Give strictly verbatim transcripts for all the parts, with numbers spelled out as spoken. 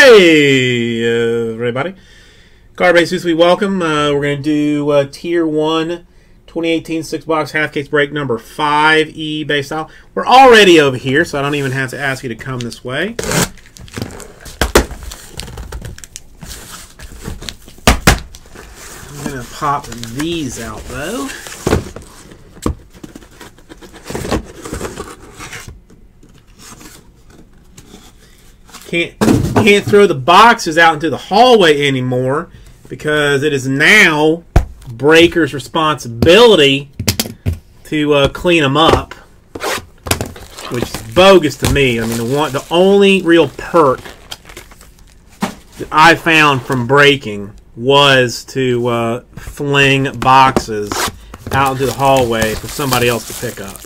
Hey, uh, everybody. Carbassus, we welcome. Uh, we're going to do uh, Tier one twenty eighteen six box half case break number five eBay style. We're already over here, so I don't even have to ask you to come this way. I'm going to pop these out, though. Can't, can't throw the boxes out into the hallway anymore because it is now Breaker's responsibility to uh, clean them up, which is bogus to me. I mean, the one, the only real perk that I found from breaking was to uh, fling boxes out into the hallway for somebody else to pick up.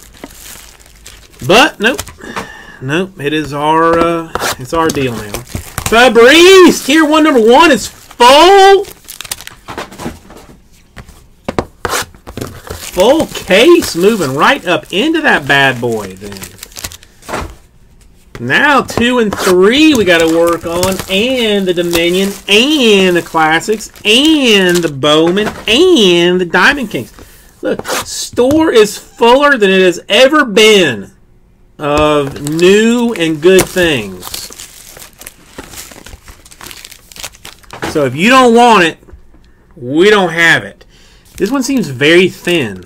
But nope. Nope, it is our uh, it's our deal now. Fabrice, tier one number one is full, full case, moving right up into that bad boy. Then now two and three we got to work on, and the Dominion, and the Classics, and the Bowman, and the Diamond Kings. Look, store is fuller than it has ever been of new and good things. So if you don't want it, we don't have it. This one seems very thin.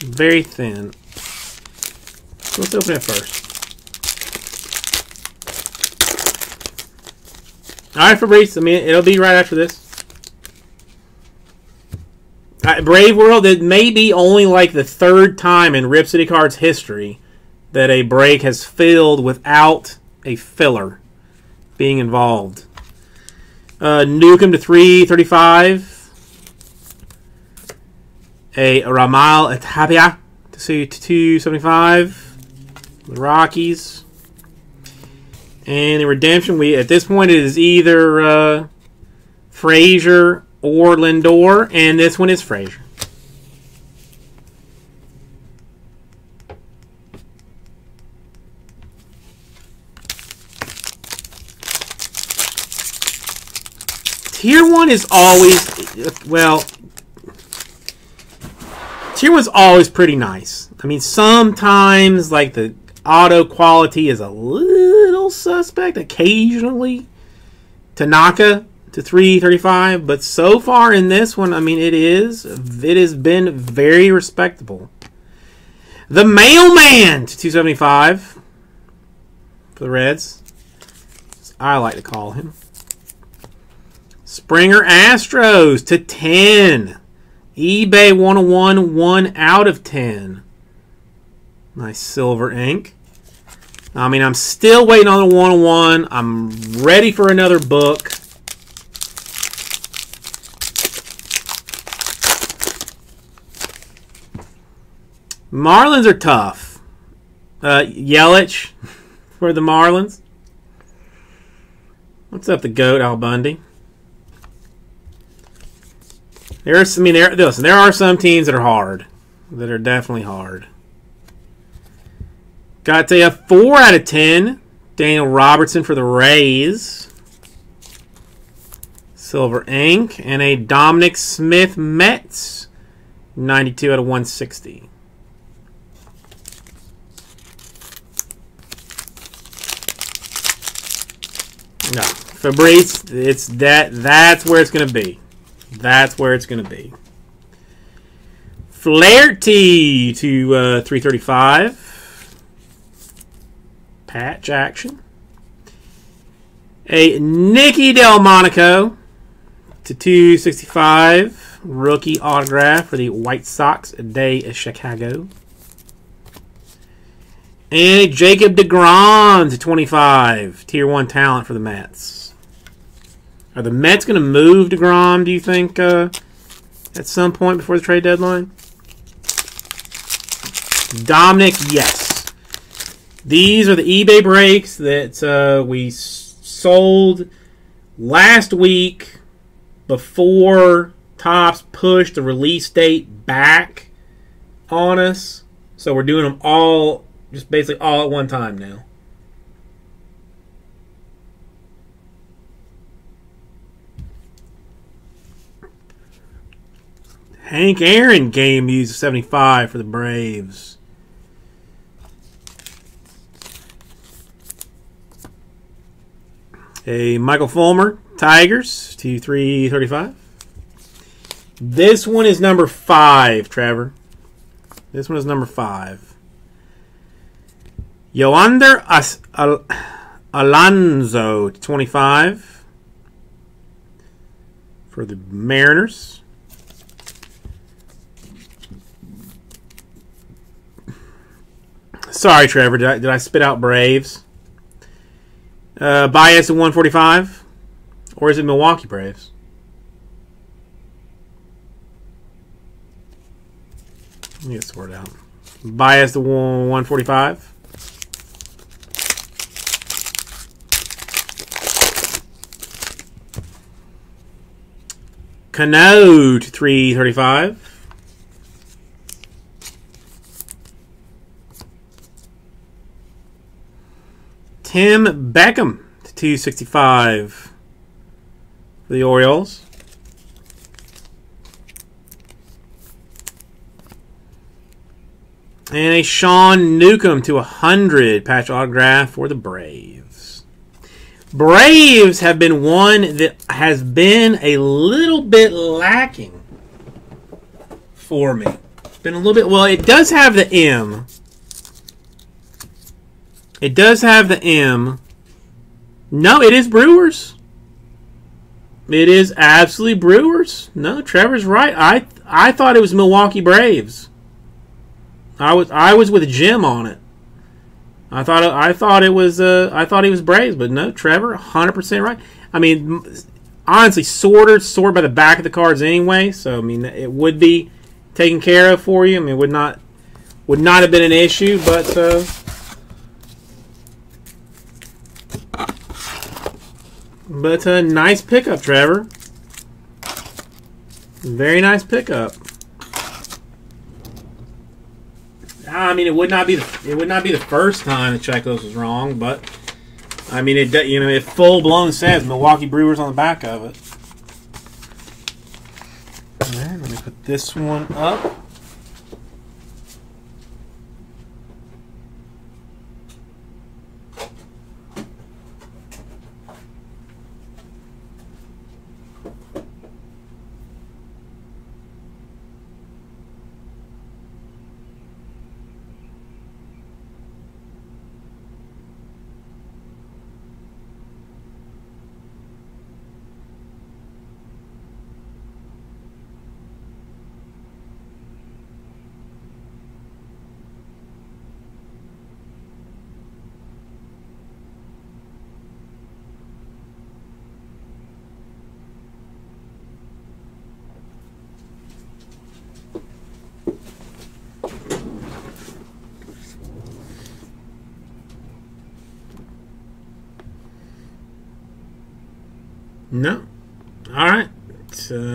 Very thin. So let's open it first. Alright, Fabrice, I mean, it'll be right after this. Right, Brave World, it may be only like the third time in Rip City Cards history that a break has filled without a filler being involved. Uh, Nukem to three thirty-five. A Ramal Etapia to two seventy-five. The Rockies. And in Redemption, we at this point it is either uh, Frazier or Lindor, and this one is Frazier. Tier one is always, well, Tier one's always pretty nice. I mean, sometimes, like, the auto quality is a little suspect occasionally. Tanaka to three thirty-five, but so far in this one, I mean, it is, it has been very respectable. The Mailman to two seventy-five for the Reds, as I like to call him. Springer Astros to ten. eBay one oh one, one out of ten. Nice silver ink. I mean, I'm still waiting on the one oh one. I'm ready for another book. Marlins are tough. Uh, Yelich for the Marlins. What's up, the GOAT, Al Bundy? There's, I mean, there. Listen, there are some teams that are hard, that are definitely hard. Got a four out of ten. Daniel Robertson for the Rays. Silver ink, and a Dominic Smith Mets, ninety-two out of one sixty. No, Fabrice, it's that. That's where it's gonna be. That's where it's going to be. Flaherty to uh, three thirty-five. Patch action. A Nikki Delmonico to two sixty-five. Rookie autograph for the White Sox de Chicago. And a Jacob DeGrom to twenty-five. Tier one talent for the Mets. Are the Mets going to move DeGrom, do you think, uh, at some point before the trade deadline? Dominic, yes. These are the eBay breaks that uh, we sold last week before Topps pushed the release date back on us. So we're doing them all, just basically all at one time now. Hank Aaron game used seventy-five for the Braves. A Michael Fulmer, Tigers, two three thirty-five. This one is number five, Trevor. This one is number five. Yoander As Al Alonso, twenty-five for the Mariners. Sorry, Trevor. Did I, did I spit out Braves? Uh, Bias at one forty-five, or is it Milwaukee Braves? Let me get this word out. Bias to one forty-five. Cano to three thirty-five. Tim Beckham to two sixty-five for the Orioles. And a Sean Newcomb to one hundred patch autograph for the Braves. Braves have been one that has been a little bit lacking for me. It's been a little bit, well, it does have the M. It does have the M. No, it is Brewers. It is absolutely Brewers. No, Trevor's right. I I thought it was Milwaukee Braves. I was I was with Jim on it. I thought I thought it was uh I thought he was Braves, but no, Trevor, one hundred percent right. I mean, honestly, sorted sorted by the back of the cards anyway. So I mean, it would be taken care of for you. I mean, it would not would not have been an issue, but. Uh, But a nice pickup, Trevor. Very nice pickup. I mean, it would not be the, it would not be the first time that Checos was wrong, but I mean, it you know, it full blown says Milwaukee Brewers on the back of it. All right, let me put this one up. No. All right. So